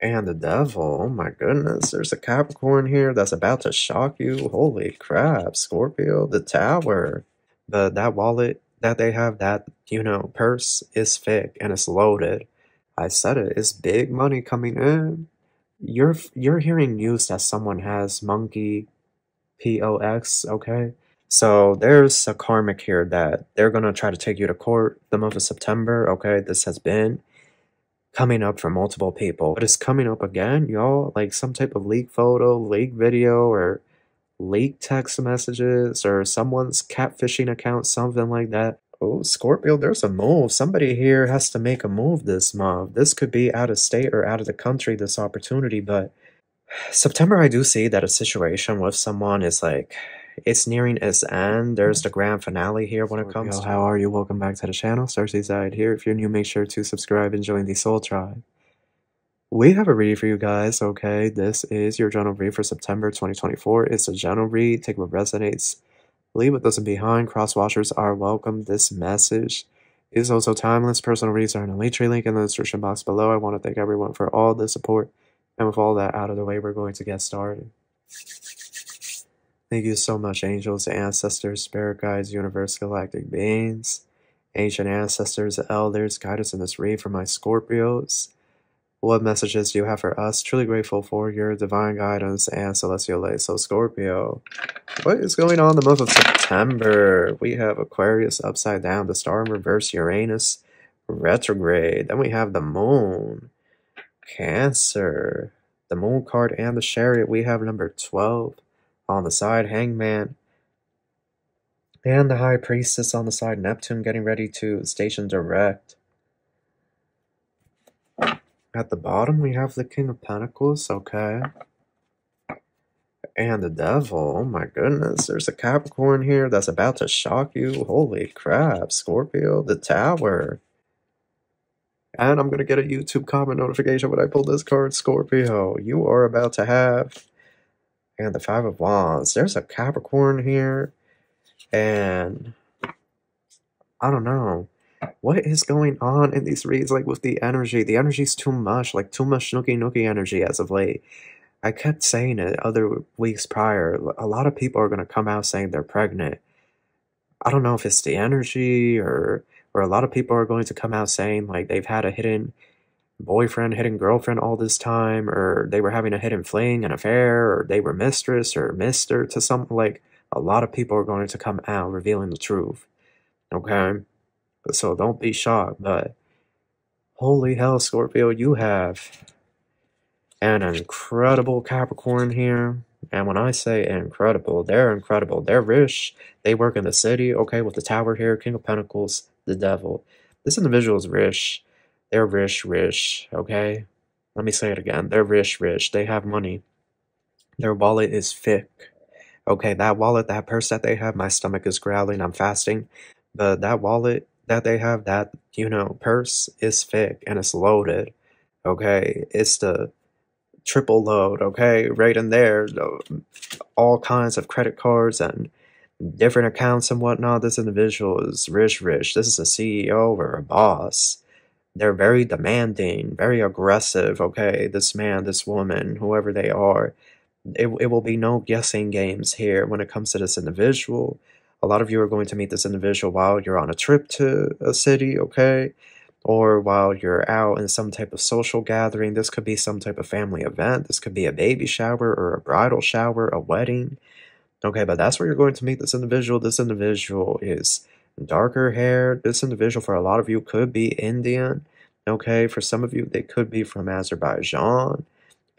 And the devil, oh my goodness, there's a Capricorn here that's about to shock you. Holy crap, Scorpio, the Tower. That wallet that they have, that, you know, purse is thick and it's loaded. I said it, it's big money coming in. You're hearing news that someone has monkey POX, okay? So there's a karmic here that they're going to try to take you to court the month of September, okay? This has been coming up for multiple people, but it's coming up again, y'all. Like some type of leaked photo, leaked video, or leaked text messages, or someone's catfishing account, something like that. Oh, Scorpio, there's a move. Somebody here has to make a move this month. This could be out of state or out of the country, this opportunity, but September, I do see that a situation with someone is like, it's nearing its end. There's the grand finale here when it comes to... How are you? Welcome back to the channel. Starseed Ziyadd here. If you're new, make sure to subscribe and join the Soul Tribe. We have a read for you guys, okay? This is your general read for September 2024. It's a general read. Take what resonates. Leave what doesn't behind. Cross-watchers are welcome. This message is also timeless. Personal reads are in the Linktree link in the description box below. I want to thank everyone for all the support. And with all that out of the way, we're going to get started. Thank you so much, angels, ancestors, spirit guides, universe, galactic beings, ancient ancestors, elders, guide us in this read for my Scorpios. What messages do you have for us? Truly grateful for your divine guidance and celestial light. So Scorpio, what is going on the month of September? We have Aquarius upside down, the star in reverse, Uranus retrograde. Then we have the moon, Cancer, the moon card and the chariot. We have number 12. On the side, Hangman, and the High Priestess on the side, Neptune, getting ready to station direct. At the bottom, we have the King of Pentacles, okay? And the Devil, oh my goodness, there's a Capricorn here that's about to shock you. Holy crap, Scorpio, the Tower. And I'm going to get a YouTube comment notification when I pull this card, Scorpio. You are about to have... And the Five of Wands. There's a Capricorn here. And I don't know. What is going on in these reads? Like with the energy. The energy's too much. Like too much nookie energy as of late. I kept saying it other weeks prior. A lot of people are going to come out saying they're pregnant. I don't know if it's the energy or a lot of people are going to come out saying like they've had a hidden boyfriend, hidden girlfriend all this time, or they were having a hidden fling, an affair, or they were mistress or mister to something. Like a lot of people are going to come out revealing the truth, okay? So don't be shocked, but holy hell, Scorpio, you have an incredible Capricorn here. And when I say incredible, they're rich, they work in the city, okay, with the Tower here, King of Pentacles, the Devil. This individual is rich. They're rich, okay? Let me say it again. They're rich. They have money. Their wallet is thick. Okay, that wallet, that purse that they have, my stomach is growling, I'm fasting. But that wallet that they have, that, you know, purse is thick and it's loaded. Okay, it's the triple load, okay? Right in there, all kinds of credit cards and different accounts and whatnot. This individual is rich. This is a CEO or a boss. They're very demanding, very aggressive, okay? This man, this woman, whoever they are, it will be no guessing games here when it comes to this individual. A lot of you are going to meet this individual while you're on a trip to a city, okay? Or while you're out in some type of social gathering. This could be some type of family event. This could be a baby shower or a bridal shower, a wedding. Okay, but that's where you're going to meet this individual. This individual is... darker hair. This individual, for a lot of you, could be Indian, okay? For some of you, they could be from Azerbaijan,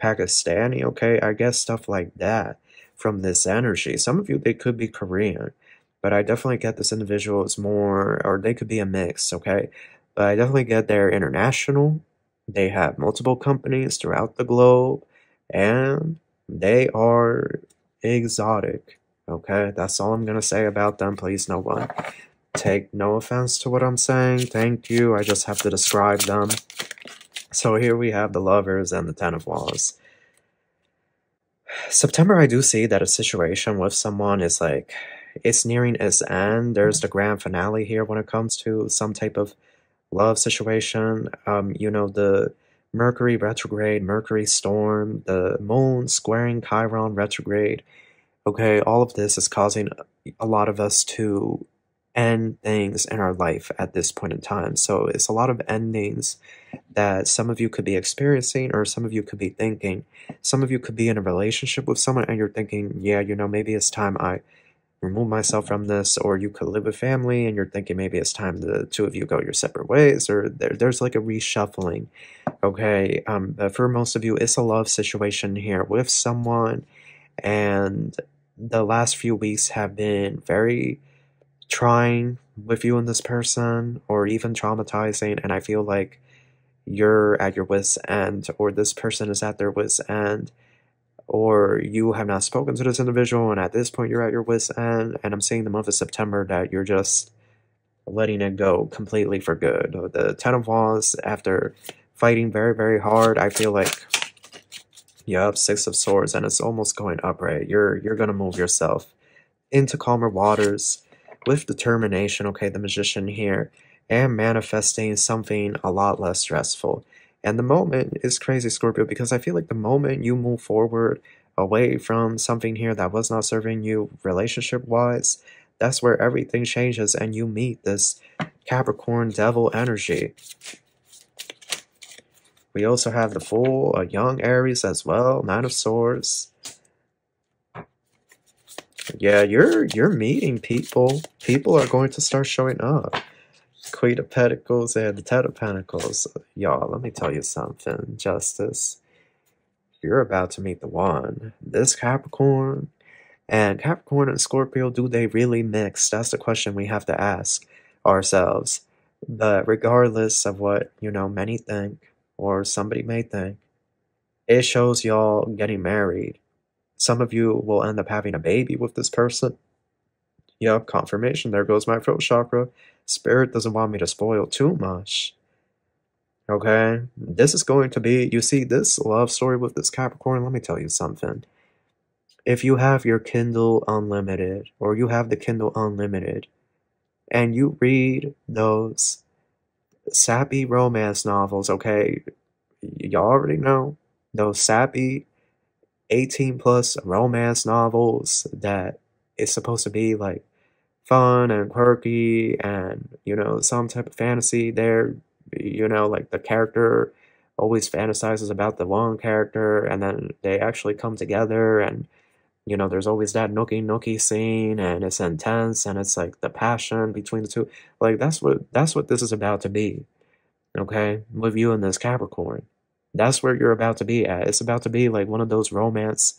Pakistani, okay? I guess stuff like that from this energy. Some of you, they could be Korean, but I definitely get this individual is more, or they could be a mix, okay? But I definitely get they're international. They have multiple companies throughout the globe, and they are exotic, okay? That's all I'm going to say about them. Please, no one take no offense to what I'm saying. Thank you. I just have to describe them. So here we have the Lovers and the Ten of Wands. September, I do see that a situation with someone is like, it's nearing its end. There's the grand finale here when it comes to some type of love situation. You know, the Mercury retrograde, Mercury storm, the moon squaring Chiron retrograde. Okay, all of this is causing a lot of us to end things in our life at this point in time. So it's a lot of endings that some of you could be experiencing, or some of you could be thinking. Some of you could be in a relationship with someone and you're thinking, yeah, you know, maybe it's time I remove myself from this. Or you could live with family and you're thinking maybe it's time the two of you go your separate ways, or there's like a reshuffling. Okay, but for most of you, it's a love situation here with someone, and the last few weeks have been very trying with you and this person, or even traumatizing, and I feel like you're at your wit's end, or this person is at their wit's end, or you have not spoken to this individual and at this point you're at your wit's end. And I'm seeing the month of September that you're just letting it go completely for good. The Ten of Wands, after fighting very, very hard, I feel like, yep, Six of Swords, and it's almost going upright. You're gonna move yourself into calmer waters with determination, okay, the Magician here, and manifesting something a lot less stressful. And the moment is crazy, Scorpio, because I feel like the moment you move forward away from something here that was not serving you relationship-wise, that's where everything changes and you meet this Capricorn devil energy. We also have the Fool, a young Aries as well, Nine of Swords. Yeah, you're meeting people. People are going to start showing up. Queen of Pentacles and the Ten of Pentacles. Y'all, let me tell you something, Justice. You're about to meet the one. This Capricorn. And Capricorn and Scorpio, do they really mix? That's the question we have to ask ourselves. But regardless of what, you know, many think, or somebody may think, it shows y'all getting married. Some of you will end up having a baby with this person. Yep, confirmation. There goes my throat chakra. Spirit doesn't want me to spoil too much. Okay, this is going to be, you see, this love story with this Capricorn, let me tell you something. If you have your Kindle Unlimited, or you have the Kindle Unlimited, and you read those sappy romance novels, okay, y'all already know, those sappy 18+ romance novels that is supposed to be like fun and quirky and, you know, some type of fantasy there, you know, like the character always fantasizes about the one character and then they actually come together, and, you know, there's always that nookie scene and it's intense and it's like the passion between the two. Like that's what this is about to be, okay, with you and this Capricorn. That's where you're about to be at. It's about to be like one of those romance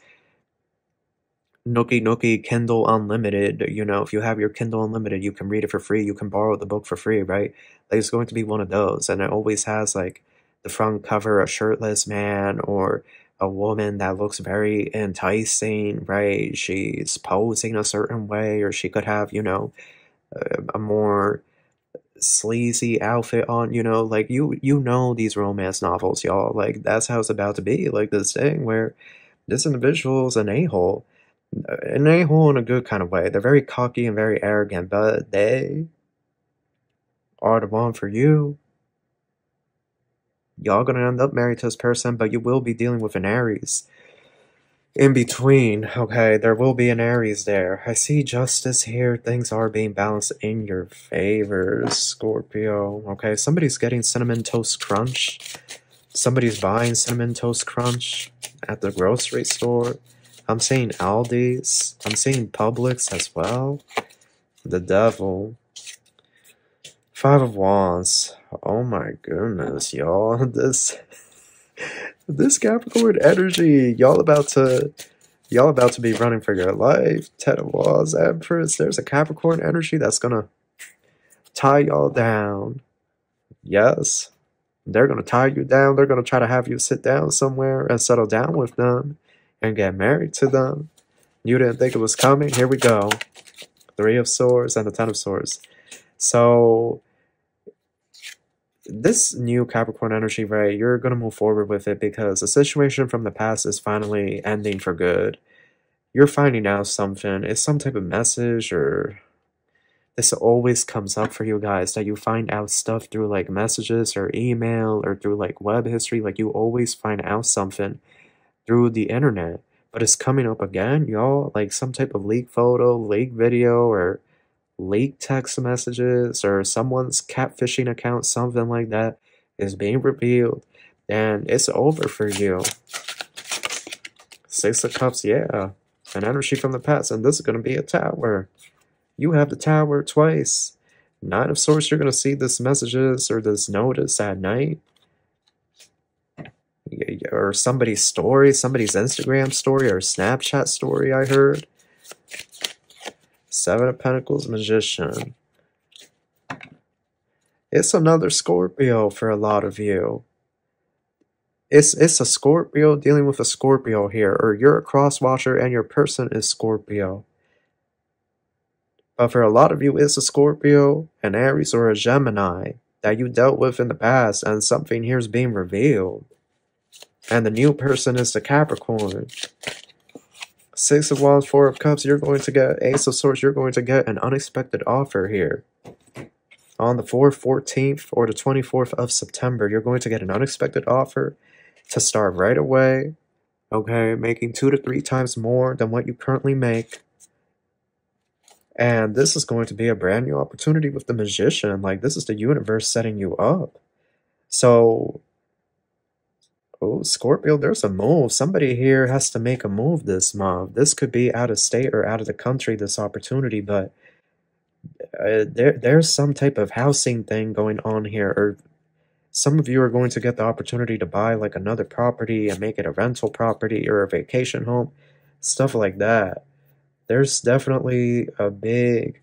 nookie Kindle Unlimited. You know, if you have your Kindle Unlimited, you can read it for free. You can borrow the book for free, right? Like, it's going to be one of those. And it always has like the front cover, a shirtless man or a woman that looks very enticing, right? She's posing a certain way, or she could have, you know, a more sleazy outfit on, you know, like you know these romance novels, y'all. Like, that's how it's about to be. Like this thing where this individual's an a-hole in a good kind of way. They're very cocky and very arrogant, but they are the one for you. Y'all gonna end up married to this person, but you will be dealing with an Aries in between, okay? There will be an Aries there. I see Justice here. Things are being balanced in your favor, Scorpio. Okay, somebody's getting Cinnamon Toast Crunch. Somebody's buying Cinnamon Toast Crunch at the grocery store. I'm seeing Aldi's. I'm seeing Publix as well. The Devil. Five of Wands. Oh my goodness, y'all. This Capricorn energy, y'all about to be running for your life. Ten of Wands, Empress. There's a Capricorn energy that's gonna tie y'all down. Yes, they're gonna tie you down. They're gonna try to have you sit down somewhere and settle down with them and get married to them. You didn't think it was coming. Here we go. Three of Swords and the Ten of Swords. So this new Capricorn energy, right, you're going to move forward with it because the situation from the past is finally ending for good. You're finding out something. It's some type of message, or This always comes up for you guys, that you find out stuff through like messages or email or through like web history. Like you always find out something through the internet, but it's coming up again, y'all. Like some type of leaked photo, leaked video, or leaked text messages, or someone's catfishing account, something like that is being revealed, and it's over for you. Six of Cups, yeah. An energy from the past, and this is going to be a Tower. You have the Tower twice. Nine of Swords, you're going to see this messages or this notice at night. Or somebody's story, somebody's Instagram story or Snapchat story, I heard. Seven of Pentacles, Magician. It's another Scorpio for a lot of you. It's a Scorpio dealing with a Scorpio here, or you're a cross watcher and your person is Scorpio. But for a lot of you, it's a Scorpio, an Aries, or a Gemini that you dealt with in the past, and something here is being revealed. And the new person is the Capricorn. Six of Wands, Four of Cups, you're going to get Ace of Swords, you're going to get an unexpected offer here. On the 4th, 14th, or the 24th of September, you're going to get an unexpected offer to start right away, okay? Making 2 to 3 times more than what you currently make. And this is going to be a brand new opportunity with the Magician. Like, this is the universe setting you up. So, oh, Scorpio, there's a move. Somebody here has to make a move this month. This could be out of state or out of the country, this opportunity, but there's some type of housing thing going on here, or some of you are going to get the opportunity to buy like another property and make it a rental property or a vacation home, stuff like that. There's definitely a big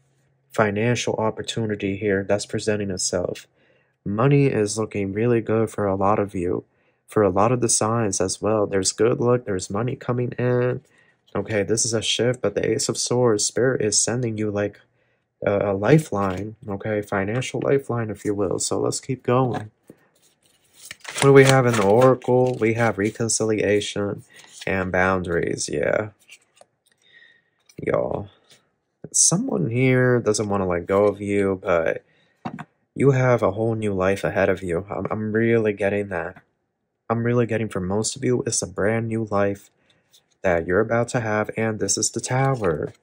financial opportunity here that's presenting itself. Money is looking really good for a lot of you, for a lot of the signs as well. There's good luck, there's money coming in. Okay, this is a shift, but the Ace of Swords, Spirit is sending you like a lifeline, okay, financial lifeline, if you will. So let's keep going. What do we have in the Oracle? We have reconciliation and boundaries, yeah. Y'all, someone here doesn't want to let go of you, but you have a whole new life ahead of you. I'm really getting that. I'm really getting, for most of you, it's a brand new life that you're about to have, and this is the Tower.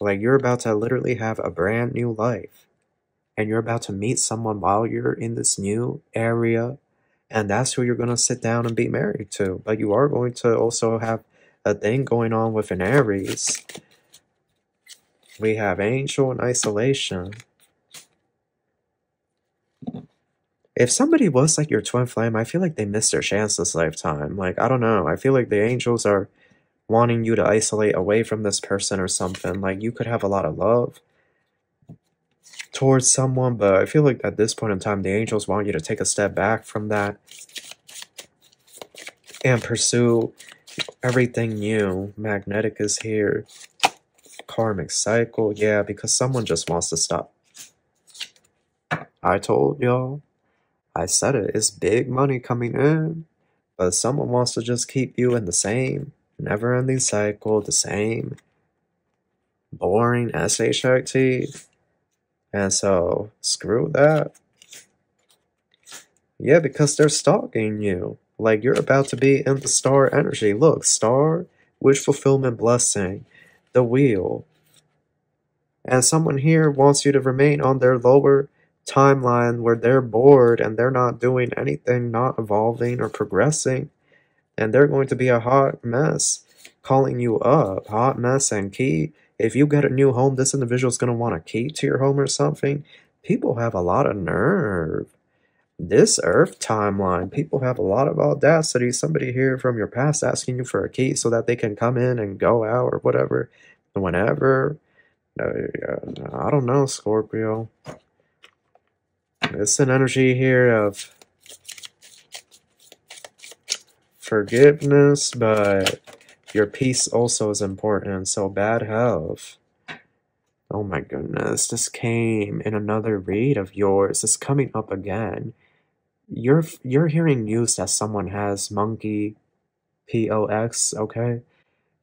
Like, you're about to literally have a brand new life, and you're about to meet someone while you're in this new area, and that's who you're going to sit down and be married to. But you are going to also have a thing going on with an Aries. We have Angel in isolation. If somebody was like your twin flame, I feel like they missed their chance this lifetime. Like, I don't know. I feel like the angels are wanting you to isolate away from this person or something. Like, you could have a lot of love towards someone, but I feel like at this point in time, the angels want you to take a step back from that and pursue everything new. Magnetic is here. Karmic cycle, yeah, because someone just wants to stop. I told y'all, I said it, it's big money coming in, but someone wants to just keep you in the same never-ending cycle, the same boring SHIT, and so screw that. Yeah, because they're stalking you. Like, you're about to be in the star energy. Look, star, wish fulfillment, blessing, the wheel. And someone here wants you to remain on their lower timeline where they're bored and they're not doing anything, not evolving or progressing. And they're going to be a hot mess calling you up. Hot mess and key. If you get a new home, this individual is going to want a key to your home or something. People have a lot of nerve. This earth timeline, people have a lot of audacity. Somebody here from your past asking you for a key so that they can come in and go out or whatever, whenever. I don't know, Scorpio. It's an energy here of forgiveness, but your peace also is important. So bad health. Oh my goodness, this came in another read of yours. It's coming up again. You're hearing news that someone has monkey pox, okay?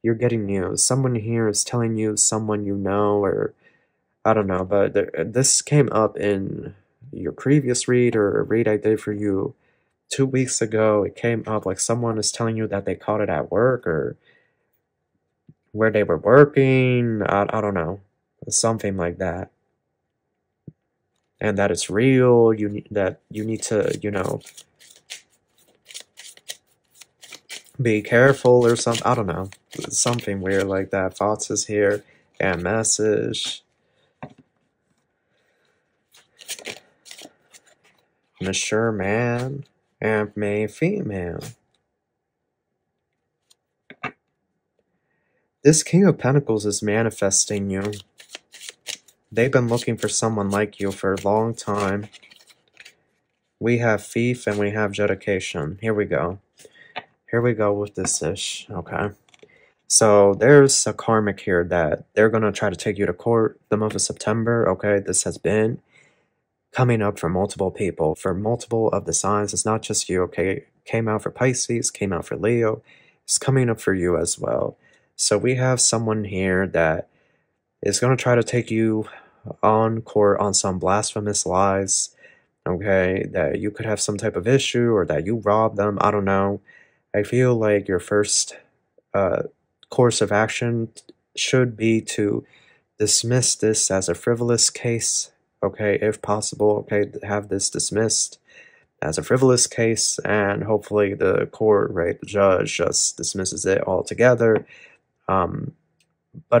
You're getting news. Someone here is telling you someone you know, or I don't know, but this came up in your previous read or a read I did for you 2 weeks ago. It came up like someone is telling you that they caught it at work or where they were working. I don't know, something like that. And that it's real. You need to, you know, be careful or something. I don't know, something weird like that. Thoughts is here and message. Mature man and male female. This King of Pentacles is manifesting you. They've been looking for someone like you for a long time. We have thief and we have judication. Here we go. Here we go with this ish. Okay. So there's a karmic here that they're going to try to take you to court the month of September. Okay. This has been coming up for multiple people, for multiple of the signs. It's not just you, okay? It came out for Pisces, came out for Leo. It's coming up for you as well. So we have someone here that is going to try to take you on court on some blasphemous lies, okay? That you could have some type of issue or that you robbed them. I don't know. I feel like your first course of action should be to dismiss this as a frivolous case. Okay, if possible, okay, have this dismissed as a frivolous case, and hopefully the court, right, the judge just dismisses it altogether. But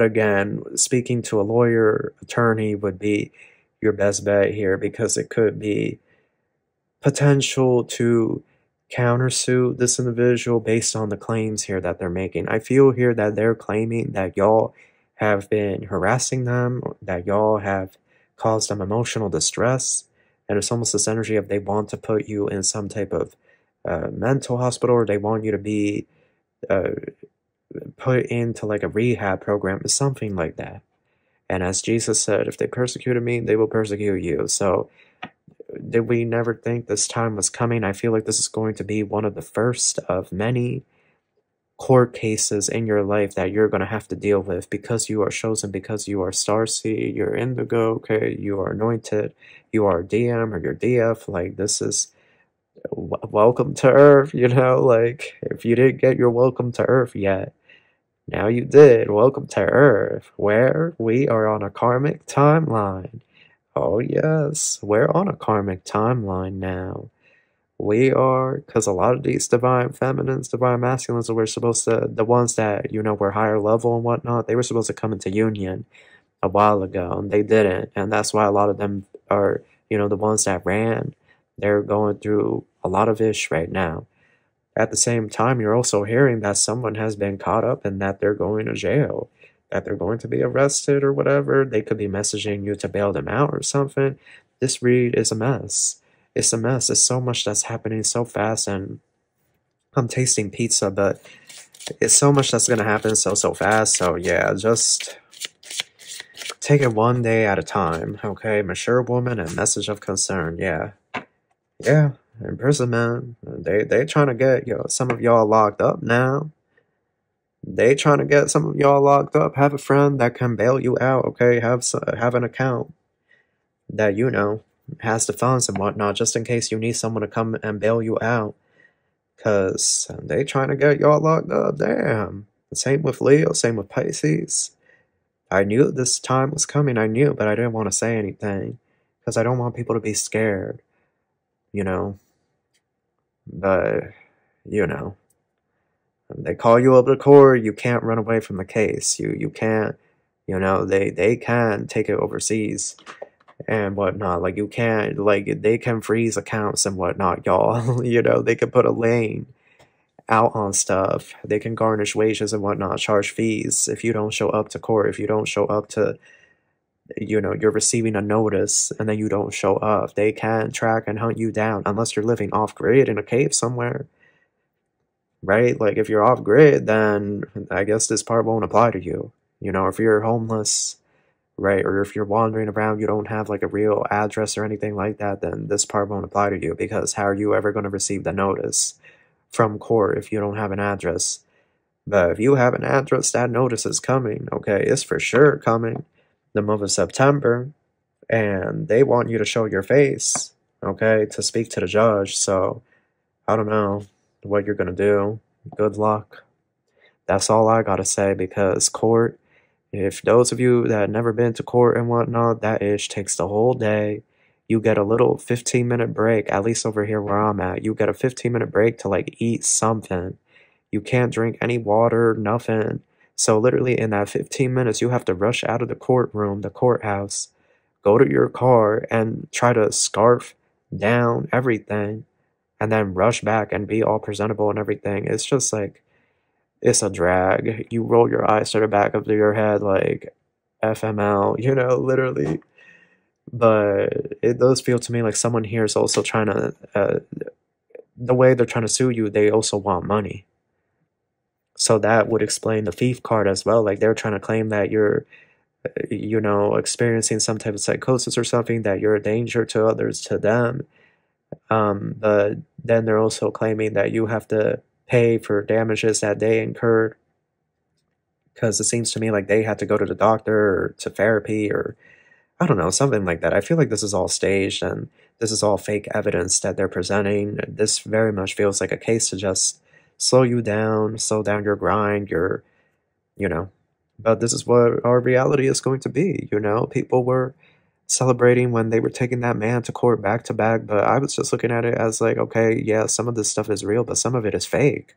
again, speaking to a lawyer, attorney would be your best bet here, because it could be potential to countersuit this individual based on the claims here that they're making. I feel here that they're claiming that y'all have been harassing them, that y'all have caused them emotional distress, and it's almost this energy of they want to put you in some type of mental hospital, or they want you to be put into like a rehab program or something like that. And as Jesus said, if they persecuted me, they will persecute you. So did we never think this time was coming? I feel like this is going to be one of the first of many court cases in your life that you're going to have to deal with, because you are chosen, because you are Starseed, you're Indigo, okay, you are anointed, you are DM or your DF. Like, this is welcome to Earth, you know? Like, if you didn't get your welcome to Earth yet, now you did. Welcome to Earth, where we are on a karmic timeline. Oh yes, we're on a karmic timeline now. We are, because a lot of these divine feminines, divine masculines, were supposed to, the ones that, you know, were higher level and whatnot, they were supposed to come into union a while ago, and they didn't. And that's why a lot of them are, you know, the ones that ran, they're going through a lot of ish right now. At the same time, you're also hearing that someone has been caught up and that they're going to jail, that they're going to be arrested or whatever. They could be messaging you to bail them out or something. This read is a mess. It's a mess. There's so much that's happening so fast, and I'm tasting pizza, but it's so much that's going to happen so fast. So yeah, just take it one day at a time, okay? Mature woman and message of concern, yeah. Yeah, imprisonment. They trying to get, you know, some of y'all locked up now. They trying to get some of y'all locked up. Have a friend that can bail you out, okay? Have an account that, you know, has the funds and whatnot, just in case you need someone to come and bail you out, because they trying to get y'all locked up. Damn. Same with Leo, same with Pisces. I knew this time was coming, I knew, but I didn't want to say anything, because I don't want people to be scared, you know. But, you know, they call you up to court, you can't run away from the case. You can't, you know, they can take it overseas and whatnot. Like, you can't, like, they can freeze accounts and whatnot, y'all. You know, they can put a lien out on stuff, they can garnish wages and whatnot, charge fees if you don't show up to court, if you don't show up to, you know, you're receiving a notice and then you don't show up. They can track and hunt you down, unless you're living off grid in a cave somewhere, right? Like, if you're off grid, then I guess this part won't apply to you, you know. If you're homeless, right, or if you're wandering around, you don't have like a real address or anything like that, then this part won't apply to you, because how are you ever going to receive the notice from court if you don't have an address? But if you have an address, that notice is coming, okay? It's for sure coming. the month of September, and they want you to show your face, okay, to speak to the judge. So I don't know what you're going to do. Good luck. That's all I got to say, because court, if those of you that have never been to court and whatnot, that ish takes the whole day. You get a little 15-minute break, at least over here where I'm at. You get a 15-minute break to, like, eat something. You can't drink any water, nothing. So literally in that 15 minutes, you have to rush out of the courtroom, the courthouse, go to your car, and try to scarf down everything, and then rush back and be all presentable and everything. It's just, like, it's a drag. You roll your eyes to the back of your head, like, FML, you know, literally. But it does feel to me like someone here is also trying to, the way they're trying to sue you, they also want money. So that would explain the thief card as well. Like, they're trying to claim that you're, you know, experiencing some type of psychosis or something, that you're a danger to others, to them. But then they're also claiming that you have to pay for damages that they incurred. Because it seems to me like they had to go to the doctor or to therapy or, I don't know, something like that. I feel like this is all staged and this is all fake evidence that they're presenting. This very much feels like a case to just slow you down, slow down your grind, your, you know. But this is what our reality is going to be, you know. People were celebrating when they were taking that man to court back to back, but I was just looking at it as like, okay, yeah, some of this stuff is real, but some of it is fake.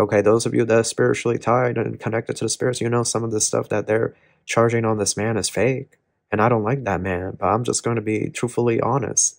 Okay, those of you that are spiritually tied and connected to the spirits, you know, some of the stuff that they're charging on this man is fake. And I don't like that man, but I'm just going to be truthfully honest.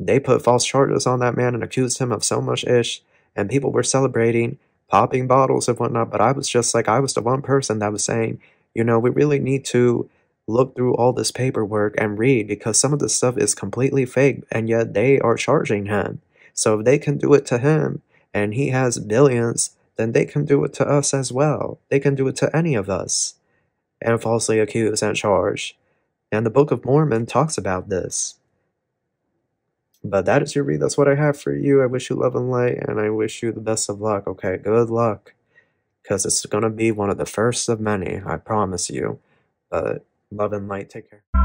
They put false charges on that man and accused him of so much ish. And people were celebrating, popping bottles and whatnot. But I was just like, I was the one person that was saying, you know, we really need to look through all this paperwork and read, because some of this stuff is completely fake. And yet they are charging him. So if they can do it to him and he has billions, then they can do it to us as well. They can do it to any of us and falsely accuse and charge. And the Book of Mormon talks about this. But that is your read. That's what I have for you. I wish you love and light, and I wish you the best of luck. Okay, good luck. Because it's going to be one of the first of many, I promise you. But love and light, take care.